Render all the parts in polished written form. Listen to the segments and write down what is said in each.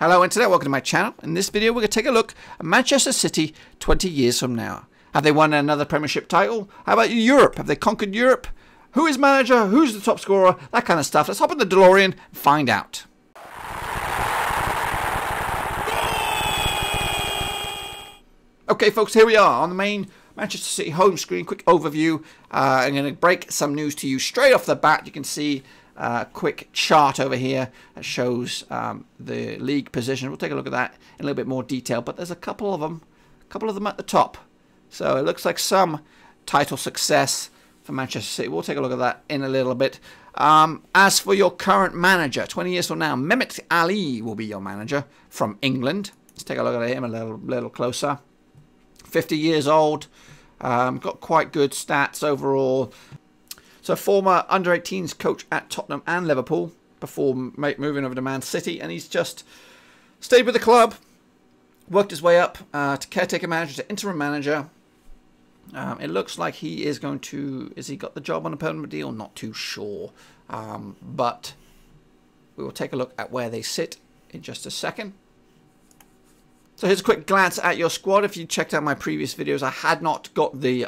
Hello internet, welcome to my channel. In this video we're going to take a look at Manchester City 20 years from now. Have they won another Premiership title? How about Europe? Have they conquered Europe? Who is manager? Who's the top scorer? That kind of stuff. Let's hop in the DeLorean and find out. Okay folks, here we are on the main Manchester City home screen. Quick overview. I'm going to break some news to you straight off the bat. You can see quick chart over here that shows the league position. We'll take a look at that in a little bit more detail, but there's a couple of them at the top. So it looks like some title success for Manchester City. We'll take a look at that in a little bit. As for your current manager, 20 years from now, Mehmet Ali will be your manager from England. Let's take a look at him a little closer. 50 years old, got quite good stats overall. So former under-18s coach at Tottenham and Liverpool before moving over to Man City. And he's just stayed with the club, worked his way up to caretaker manager, to interim manager. It looks like he is going to... Has he got the job on a permanent deal? Not too sure. But we will take a look at where they sit in just a second. So here's a quick glance at your squad. If you checked out my previous videos, I had not got the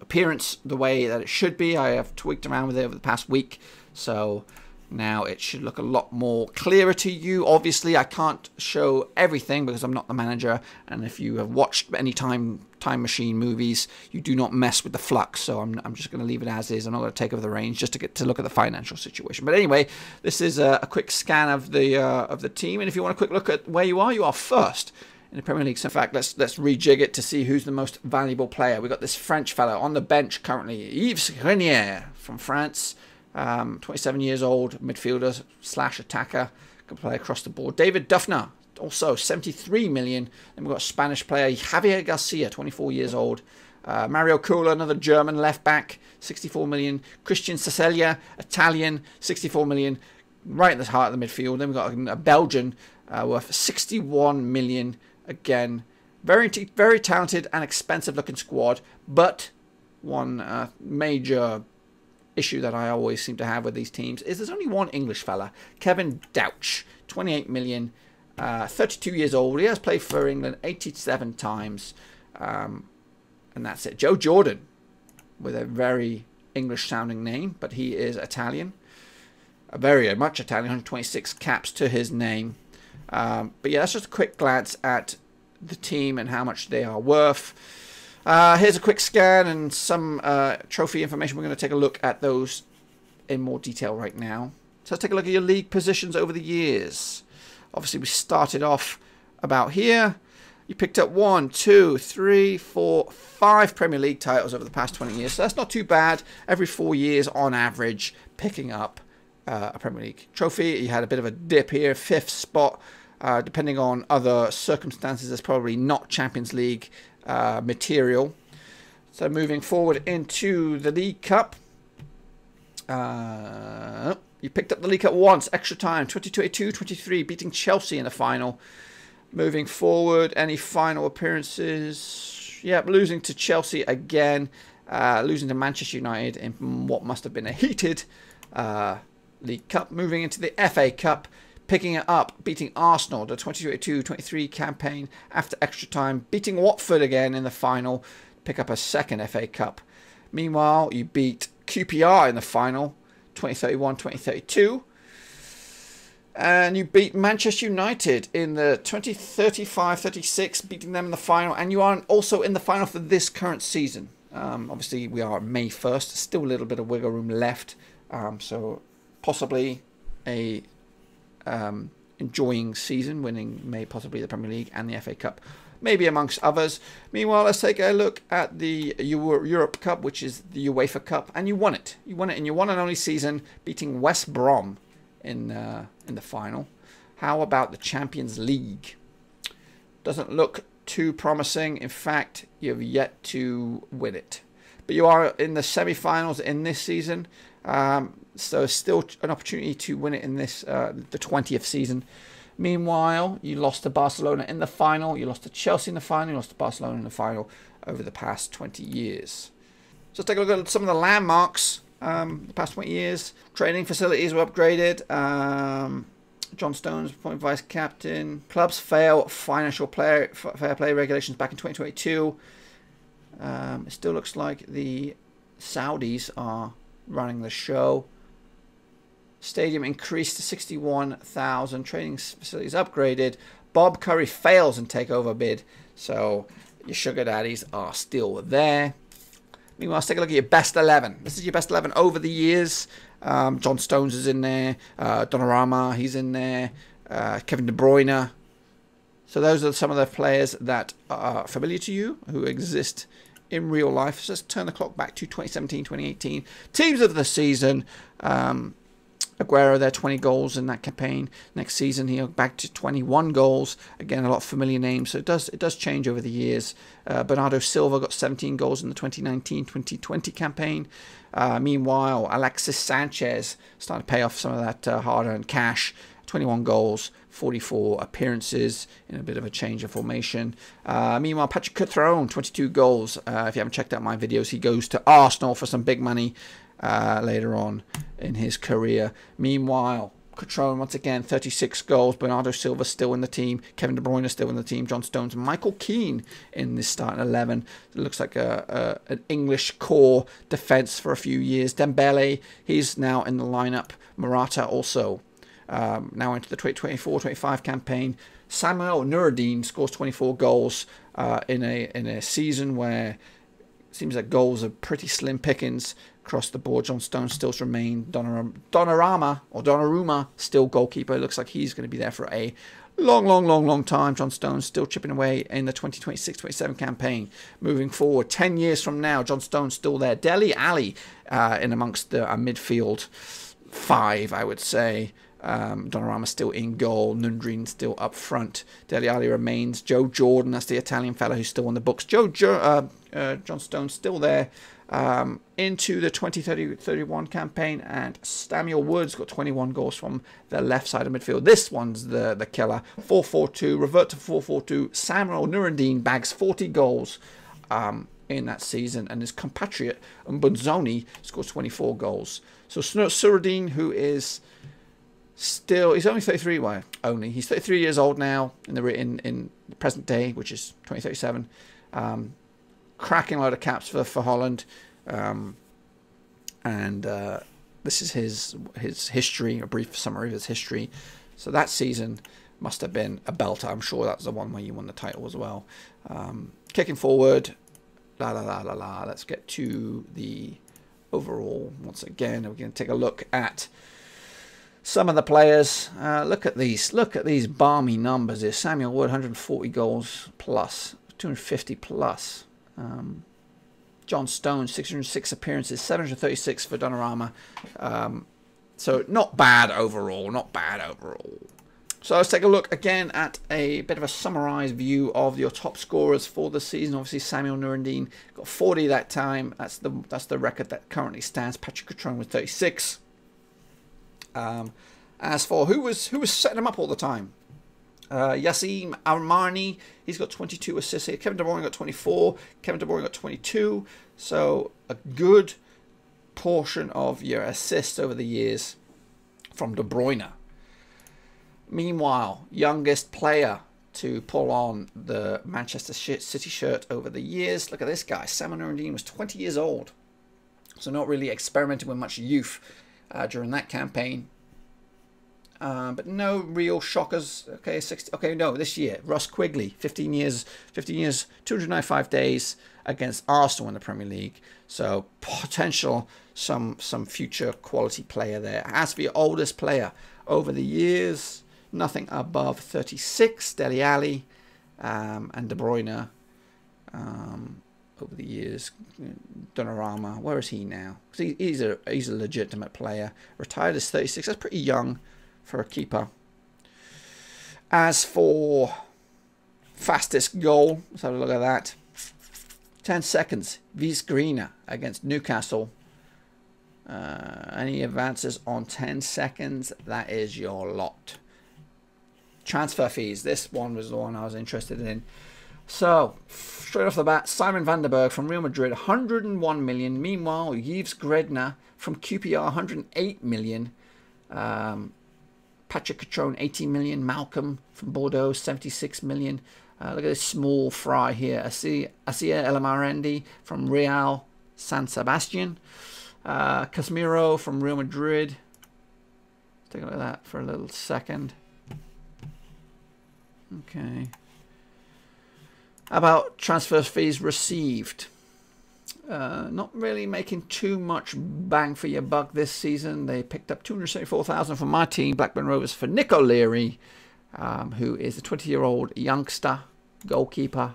appearance the way that it should be. I have tweaked around with it over the past week, so now it should look a lot more clearer to you. Obviously, I can't show everything because I'm not the manager, and if you have watched any Time Machine movies, you do not mess with the flux, so I'm just going to leave it as is. I'm not going to take over the reins just to get to look at the financial situation. But anyway, this is a quick scan of the team, and if you want a quick look at where you are first in the Premier League. So in fact, let's rejig it to see who's the most valuable player. We've got this French fellow on the bench currently, Yves Grenier from France. 27 years old, midfielder / attacker, can play across the board. David Duffner, also 73 million. Then we've got a Spanish player, Javier Garcia, 24 years old. Mario Kula, another German left back, 64 million. Christian Cecilia, Italian, 64 million. Right in the heart of the midfield. Then we've got a Belgian worth 61 million. Again, very talented and expensive looking squad, but one major issue that I always seem to have with these teams is there's only one English fella, Kevin Douch, 28 million, 32 years old. He has played for England 87 times, and that's it. Joe Jordan, with a very English-sounding name, but he is Italian, very much Italian, 126 caps to his name. But yeah, that's just a quick glance at the team and how much they are worth. Here's a quick scan and some trophy information. We're going to take a look at those in more detail right now. So let's take a look at your league positions over the years. Obviously, we started off about here. You picked up 5 Premier League titles over the past 20 years. So that's not too bad. Every 4 years on average, picking up a Premier League trophy. You had a bit of a dip here, 5th spot. Depending on other circumstances, that's probably not Champions League material. So moving forward into the League Cup, you picked up the League Cup once, extra time, 2022-23, beating Chelsea in the final. Moving forward, any final appearances? Yep, losing to Chelsea again, losing to Manchester United in what must have been a heated League Cup. Moving into the FA Cup, picking it up, beating Arsenal, the 2022-23 campaign after extra time, beating Watford again in the final, pick up a second FA Cup. Meanwhile, you beat QPR in the final, 2031-2032. And you beat Manchester United in the 2035-36, beating them in the final. And you are also in the final for this current season. Obviously, we are May 1st. Still a little bit of wiggle room left. So possibly a... enjoying season, winning possibly the Premier League and the FA Cup, maybe amongst others. Meanwhile, let's take a look at the Europe Cup, which is the UEFA Cup, and you won it. You won it in your one and only season, beating West Brom in the final. How about the Champions League? Doesn't look too promising. In fact, you've yet to win it. But you are in the semi-finals in this season. So still an opportunity to win it in this the 20th season. Meanwhile, you lost to Barcelona in the final. You lost to Chelsea in the final. You lost to Barcelona in the final over the past 20 years. So let's take a look at some of the landmarks the past 20 years. Training facilities were upgraded. John Stones, appointed vice captain. Clubs fail financial fair play regulations back in 2022. It still looks like the Saudis are running the show. Stadium increased to 61,000. Training facilities upgraded. Bob Curry fails in takeover bid. So your sugar daddies are still there. Meanwhile, let's take a look at your best 11. This is your best 11 over the years. John Stones is in there. Donnarumma, he's in there. Kevin De Bruyne. So those are some of the players that are familiar to you, who exist in real life. So let's turn the clock back to 2017, 2018. Teams of the season. Aguero there, 20 goals in that campaign. Next season, he'll back to 21 goals. Again, a lot of familiar names, so it does change over the years. Bernardo Silva got 17 goals in the 2019-2020 campaign. Meanwhile, Alexis Sanchez starting to pay off some of that hard-earned cash. 21 goals, 44 appearances in a bit of a change of formation. Meanwhile, Patrick Cutrone, 22 goals. If you haven't checked out my videos, he goes to Arsenal for some big money. Later on in his career. Meanwhile, Cutrone once again, 36 goals. Bernardo Silva still in the team. Kevin De Bruyne still in the team. John Stones, Michael Keane in this starting 11. It looks like an English core defence for a few years. Dembele, he's now in the lineup. Morata also now into the 2024-25 campaign. Samuel Nouradine scores 24 goals in a season where it seems that goals are pretty slim pickings. Across the board, John Stones still remain. Donnarumma still goalkeeper. It looks like he's going to be there for a long time. John Stones still chipping away in the 2026-27 campaign. Moving forward, 10 years from now, John Stones still there. Dele Alli in amongst the midfield five, I would say. Donnarumma still in goal. Nouradine still up front. Dele Alli remains. Joe Jordan, that's the Italian fella who's still on the books. John Stones still there. Into the 2030-31 campaign, and Samuel Woods got 21 goals from the left side of midfield. This one's the killer. 4-4-2, revert to 4-4-2. Samuel Nouradine bags 40 goals in that season, and his compatriot Mbunzoni scores 24 goals. So Nouradine, who is still, he's only 33. Well, only he's 33 years old now in the present day, which is 2037. Cracking load of caps for Holland, and this is his history, a brief summary of his history. So that season must have been a belter. I'm sure that's the one where you won the title as well. Kicking forward, let's get to the overall once again. We're going to take a look at some of the players. Look at these balmy numbers here. Samuel Wood, 140 goals plus, 250 plus. John Stones, 606 appearances, 736 for Donnarumma. So not bad overall, So let's take a look again at a bit of a summarised view of your top scorers for the season. Obviously, Samuel Nouradine got 40 that time. That's the record that currently stands. Patrick Cutrone with 36. As for who was setting him up all the time. Yassine Armani, he's got 22 assists here. Kevin De Bruyne got 24. Kevin De Bruyne got 22. So a good portion of your assists over the years from De Bruyne. Meanwhile, youngest player to pull on the Manchester City shirt over the years. Look at this guy. Samuel Nouradine was 20 years old. So not really experimenting with much youth during that campaign. But no real shockers. Okay, this year, Russ Quigley, 15 years, 295 days against Arsenal in the Premier League. So potential, some future quality player there. As for your oldest player over the years, nothing above 36. Dele Alli and De Bruyne over the years. Donnarumma, where is he now? He's a legitimate player. Retired as 36. That's pretty young for a keeper. As for fastest goal, let's have a look at that. 10 seconds, Yves Grenier against Newcastle. Any advances on 10 seconds, that is your lot. Transfer fees, this one was the one I was interested in. So, straight off the bat, Simon Vandenberg from Real Madrid, 101 million. Meanwhile, Yves Grenier from QPR, 108 million. Patrick Cutrone, 18 million. Malcolm from Bordeaux, 76 million. Look at this small fry here. Elamarendi from Real San Sebastian. Casemiro from Real Madrid. Let's take a look at that for a little second. Okay. How about transfer fees received? Not really making too much bang for your buck this season. They picked up 274,000 for my team, Blackburn Rovers, for Nico Leary, who is a 20-year-old youngster goalkeeper.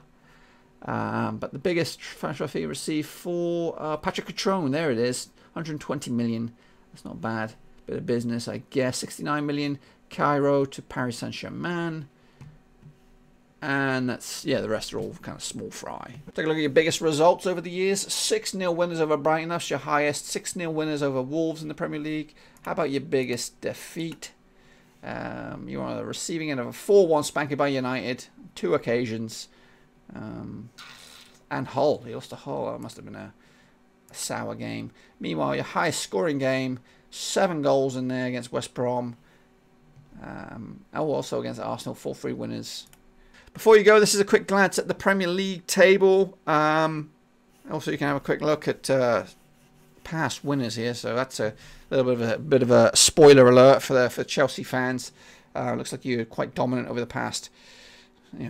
But the biggest transfer fee received for Patrick Cutrone, there it is, 120 million. That's not bad. Bit of business, I guess. 69 million Cairo to Paris Saint-Germain. And that's, yeah, the rest are all kind of small fry. Take a look at your biggest results over the years. 6-0 winners over Brighton, that's your highest. 6-0 winners over Wolves in the Premier League. How about your biggest defeat? You are the receiving end of a 4-1 spanking by United, 2 occasions. And Hull, he lost to Hull. That must have been a sour game. Meanwhile, your highest scoring game, 7 goals in there against West Brom. Also against Arsenal, 4-3 winners. Before you go, this is a quick glance at the Premier League table. Also, you can have a quick look at past winners here. So that's a little bit of a spoiler alert for Chelsea fans. Looks like you're quite dominant over the past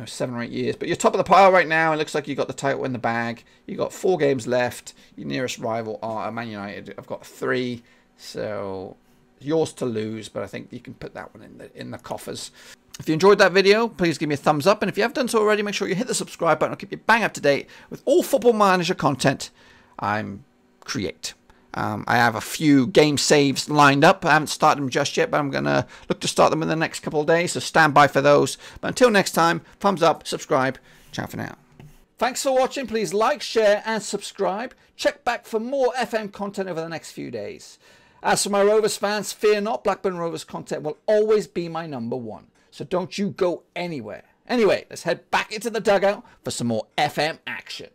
7 or 8 years. But you're top of the pile right now. It looks like you got the title in the bag. You got 4 games left. Your nearest rival are Man United. I've got 3. So yours to lose, but I think you can put that one in the coffers. If you enjoyed that video, please give me a thumbs up. And if you have done so already, make sure you hit the subscribe button. I'll keep you bang up to date with all Football Manager content I create. I have a few game saves lined up. I haven't started them just yet, but I'm going to look to start them in the next couple of days. So stand by for those. But until next time, thumbs up, subscribe. Ciao for now. Thanks for watching. Please like, share, and subscribe. Check back for more FM content over the next few days. As for my Rovers fans, fear not. Blackburn Rovers content will always be my #1. So don't you go anywhere. Anyway, let's head back into the dugout for some more FM action.